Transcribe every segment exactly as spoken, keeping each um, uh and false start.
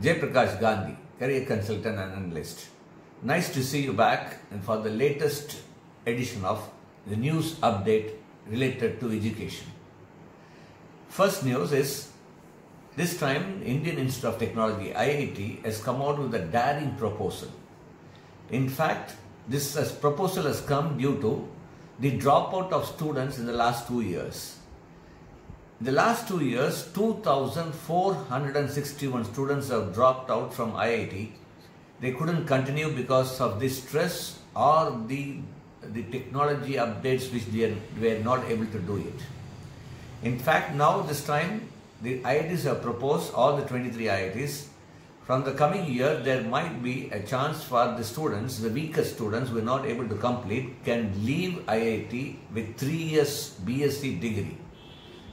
Jayaprakash Gandhi, career consultant and analyst. Nice to see you back and for the latest edition of the news update related to education. First news is, this time Indian Institute of Technology, I I T, has come out with a daring proposal. In fact, this proposal has come due to the dropout of students in the last two years. In the last two years, two thousand four hundred sixty-one students have dropped out from I I T. They couldn't continue because of the stress or the, the technology updates which they are, were not able to do it. In fact, now this time, the I I Ts have proposed, all the twenty-three I I Ts, from the coming year, there might be a chance for the students, the weakest students who are not able to complete, can leave I I T with three years B S c degree.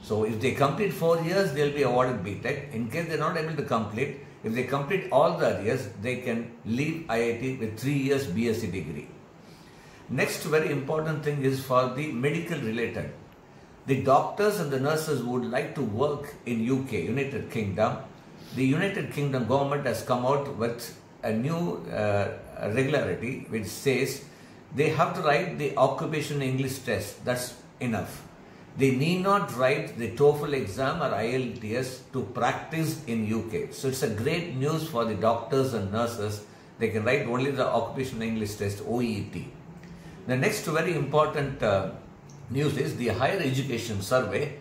So if they complete four years, they'll be awarded B Tech. In case they're not able to complete, if they complete all the years, they can leave I I T with three years B S c degree. Next very important thing is for the medical related. The doctors and the nurses would like to work in U K, United Kingdom. The United Kingdom government has come out with a new uh, regularity which says they have to write the Occupational English Test. That's enough. They need not write the TOEFL exam or I E L T S to practice in U K. So it's a great news for the doctors and nurses. They can write only the Occupational English Test, O E T. The next very important uh, news is the higher education survey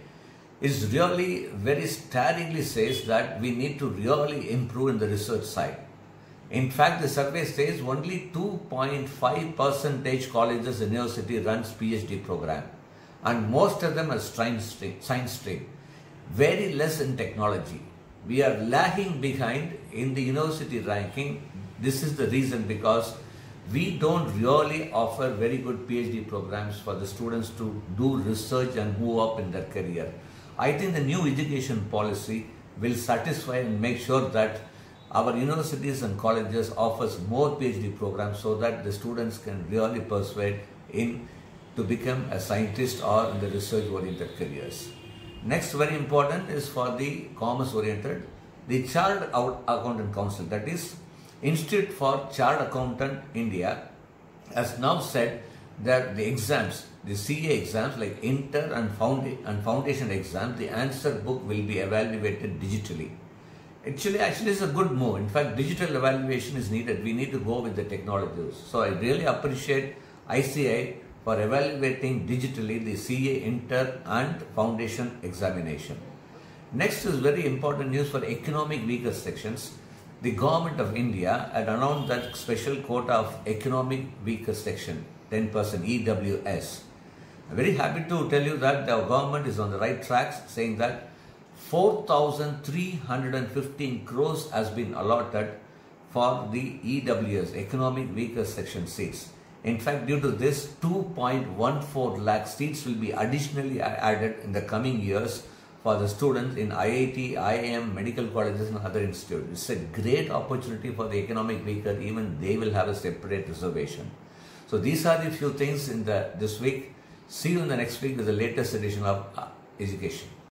is really very staringly says that we need to really improve in the research side. In fact, the survey says only two point five percent colleges and universities runs P H D program. And most of them are science stream, very less in technology. We are lagging behind in the university ranking. This is the reason because we don't really offer very good P H D programs for the students to do research and move up in their career. I think the new education policy will satisfy and make sure that our universities and colleges offers more P H D programs so that the students can really persuade in to become a scientist or in the research-oriented careers. Next very important is for the commerce-oriented, the Chartered Accountant Council, that is Institute for Chartered Accountant India, has now said that the exams, the C A exams like inter and, found and foundation exams, the answer book will be evaluated digitally. Actually, actually it's a good move. In fact, digital evaluation is needed. We need to go with the technologies. So I really appreciate I C A I for evaluating digitally the C A inter and foundation examination. Next is very important news for economic weaker sections. The government of India had announced that special quota of economic weaker section, ten percent E W S. I'm very happy to tell you that the government is on the right tracks, saying that four thousand three hundred fifteen crores has been allotted for the E W S, economic weaker section seats. In fact, due to this, two point one four lakh seats will be additionally added in the coming years for the students in I I T, I I M, medical colleges and other institutes. It's a great opportunity for the economic weaker, even they will have a separate reservation. So these are the few things in the this week. See you in the next week with the latest edition of Education.